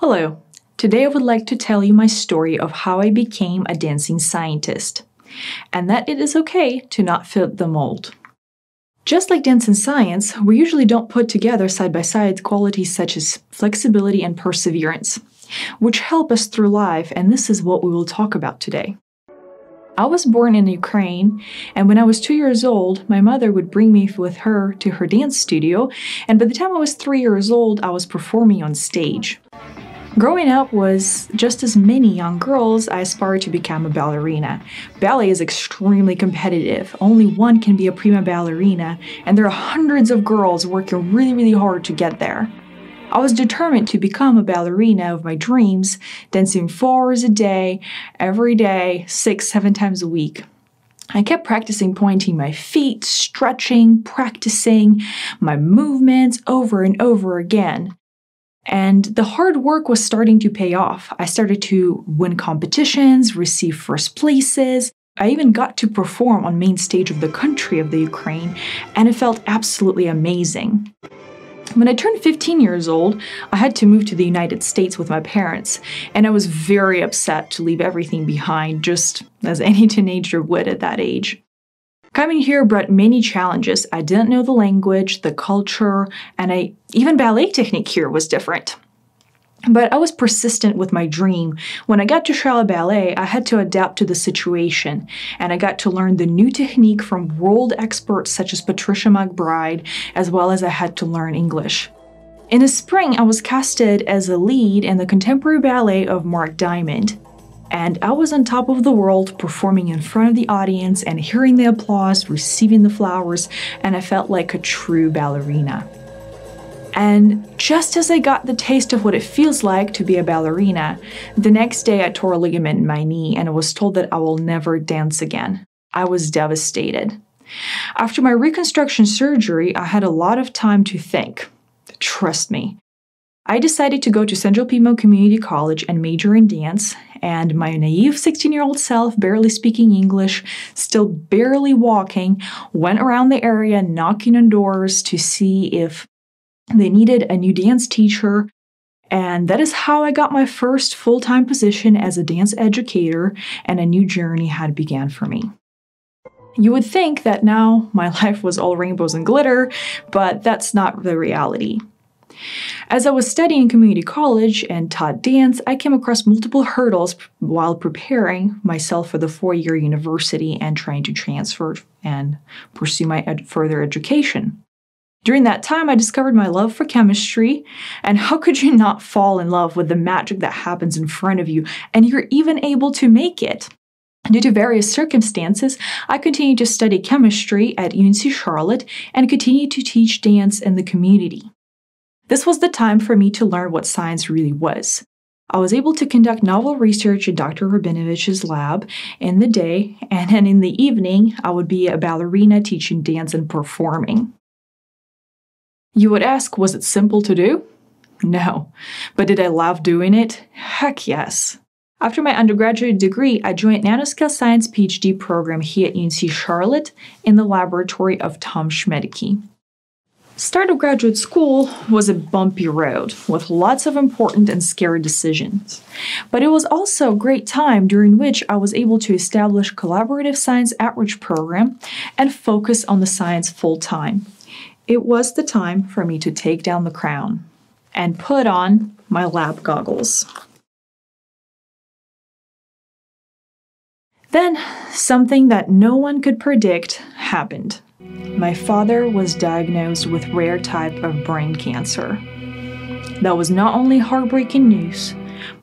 Hello, today I would like to tell you my story of how I became a dancing scientist, and that it is okay to not fit the mold. Just like dance and science, we usually don't put together side by side qualities such as flexibility and perseverance, which help us through life, and this is what we will talk about today. I was born in Ukraine, and when I was 2 years old, my mother would bring me with her to her dance studio, and by the time I was 3 years old, I was performing on stage. Growing up was, just as many young girls, I aspired to become a ballerina. Ballet is extremely competitive. Only one can be a prima ballerina, and there are hundreds of girls working really hard to get there. I was determined to become a ballerina of my dreams, dancing 4 hours a day, every day, 6-7 times a week. I kept practicing pointing my feet, stretching, practicing my movements over and over again. And the hard work was starting to pay off. I started to win competitions, receive first places. I even got to perform on main stage of the country of the Ukraine, and it felt absolutely amazing. When I turned 15 years old, I had to move to the United States with my parents, and I was very upset to leave everything behind, just as any teenager would at that age. Coming here brought many challenges. I didn't know the language, the culture, and even ballet technique here was different. But I was persistent with my dream. When I got to Charlotte Ballet, I had to adapt to the situation, and I got to learn the new technique from world experts such as Patricia McBride, as well as I had to learn English. In the spring, I was casted as a lead in the contemporary ballet of Mark Diamond, and I was on top of the world, performing in front of the audience and hearing the applause, receiving the flowers, and I felt like a true ballerina. And just as I got the taste of what it feels like to be a ballerina, the next day I tore a ligament in my knee and I was told that I will never dance again. I was devastated. After my reconstruction surgery, I had a lot of time to think. Trust me. I decided to go to Central Piedmont Community College and major in dance, and my naive 16-year-old self, barely speaking English, still barely walking, went around the area knocking on doors to see if they needed a new dance teacher, and that is how I got my first full-time position as a dance educator, and a new journey had begun for me. You would think that now my life was all rainbows and glitter, but that's not the reality. As I was studying community college and taught dance, I came across multiple hurdles while preparing myself for the four-year university and trying to transfer and pursue my further education. During that time, I discovered my love for chemistry, and how could you not fall in love with the magic that happens in front of you, and you're even able to make it? Due to various circumstances, I continued to study chemistry at UNC Charlotte and continued to teach dance in the community. This was the time for me to learn what science really was. I was able to conduct novel research at Dr. Rabinovich's lab in the day, and then in the evening, I would be a ballerina teaching dance and performing. You would ask, was it simple to do? No. But did I love doing it? Heck yes. After my undergraduate degree, I joined Nanoscale Science PhD program here at UNC Charlotte in the laboratory of Tom Schmedicky. Start of graduate school was a bumpy road with lots of important and scary decisions, but it was also a great time during which I was able to establish collaborative science outreach program and focus on the science full-time. It was the time for me to take down the crown and put on my lab goggles. Then, something that no one could predict happened. My father was diagnosed with a rare type of brain cancer. That was not only heartbreaking news,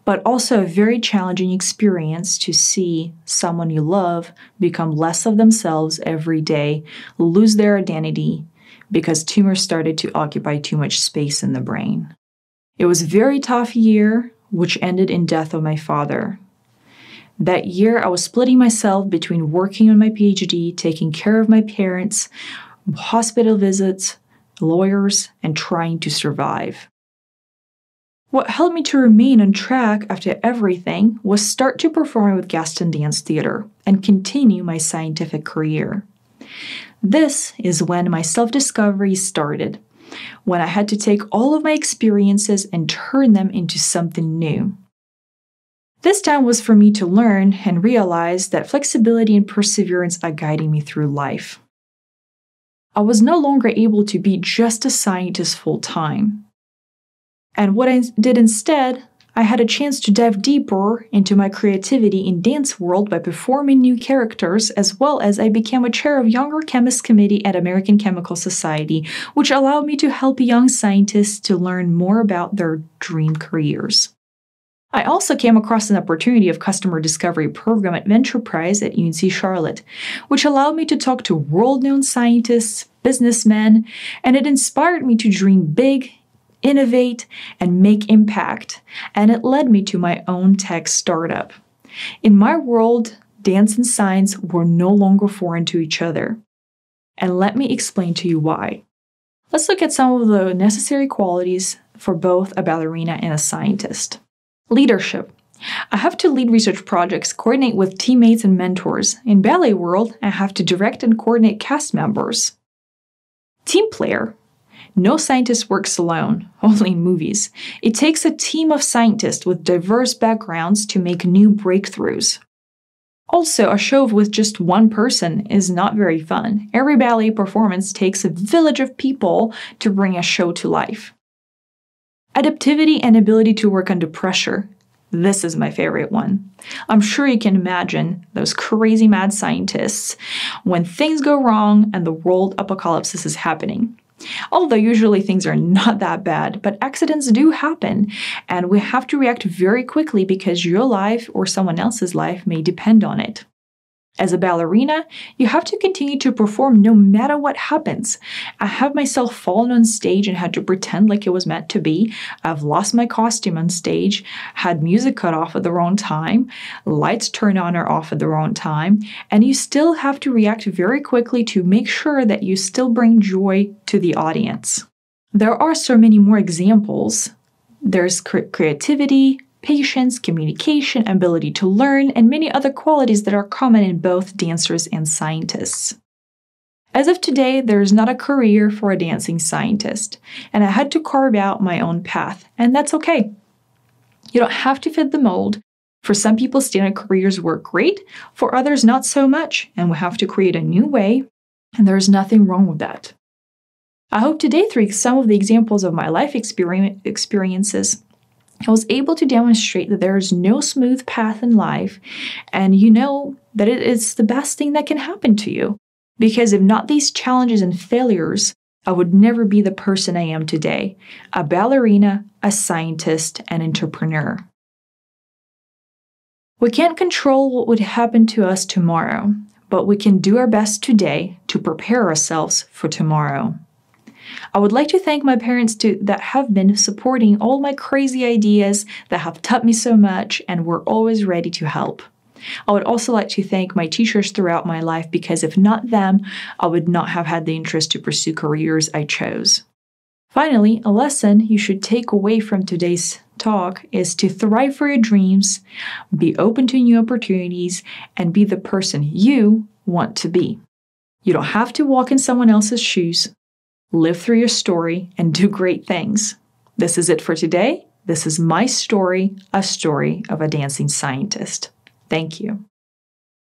but also a very challenging experience to see someone you love become less of themselves every day, lose their identity, because tumors started to occupy too much space in the brain. It was a very tough year, which ended in death of my father. That year, I was splitting myself between working on my PhD, taking care of my parents, hospital visits, lawyers, and trying to survive. What helped me to remain on track after everything was start to perform with Gaston Dance Theater and continue my scientific career. This is when my self-discovery started, when I had to take all of my experiences and turn them into something new. This time was for me to learn and realize that flexibility and perseverance are guiding me through life. I was no longer able to be just a scientist full-time. And what I did instead, I had a chance to dive deeper into my creativity in dance world by performing new characters, as well as I became a chair of Younger Chemist Committee at American Chemical Society, which allowed me to help young scientists to learn more about their dream careers. I also came across an opportunity of customer discovery program at VenturePrize at UNC Charlotte, which allowed me to talk to world-known scientists, businessmen, and it inspired me to dream big, innovate, and make impact, and it led me to my own tech startup. In my world, dance and science were no longer foreign to each other. And let me explain to you why. Let's look at some of the necessary qualities for both a ballerina and a scientist. Leadership. I have to lead research projects, coordinate with teammates and mentors. In ballet world, I have to direct and coordinate cast members. Team player. No scientist works alone, only in movies. It takes a team of scientists with diverse backgrounds to make new breakthroughs. Also, a show with just one person is not very fun. Every ballet performance takes a village of people to bring a show to life. Adaptivity and ability to work under pressure. This is my favorite one. I'm sure you can imagine those crazy mad scientists when things go wrong and the world apocalypse is happening. Although usually things are not that bad, but accidents do happen, and we have to react very quickly because your life or someone else's life may depend on it. As a ballerina, you have to continue to perform no matter what happens. I have myself fallen on stage and had to pretend like it was meant to be. I've lost my costume on stage, had music cut off at the wrong time, lights turned on or off at the wrong time, and you still have to react very quickly to make sure that you still bring joy to the audience. There are so many more examples. There's creativity, patience, communication, ability to learn, and many other qualities that are common in both dancers and scientists. As of today, there is not a career for a dancing scientist, and I had to carve out my own path, and that's okay. You don't have to fit the mold. For some people, standard careers work great, for others not so much, and we have to create a new way, and there is nothing wrong with that. I hope today, through some of the examples of my life experiences, I was able to demonstrate that there is no smooth path in life, and you know that it is the best thing that can happen to you. Because if not these challenges and failures, I would never be the person I am today, a ballerina, a scientist, an entrepreneur. We can't control what would happen to us tomorrow, but we can do our best today to prepare ourselves for tomorrow. I would like to thank my parents that have been supporting all my crazy ideas, that have taught me so much, and were always ready to help. I would also like to thank my teachers throughout my life, because if not them, I would not have had the interest to pursue careers I chose. Finally, a lesson you should take away from today's talk is to thrive for your dreams, be open to new opportunities, and be the person you want to be. You don't have to walk in someone else's shoes. Live through your story and do great things. This is it for today. This is my story, a story of a dancing scientist. Thank you.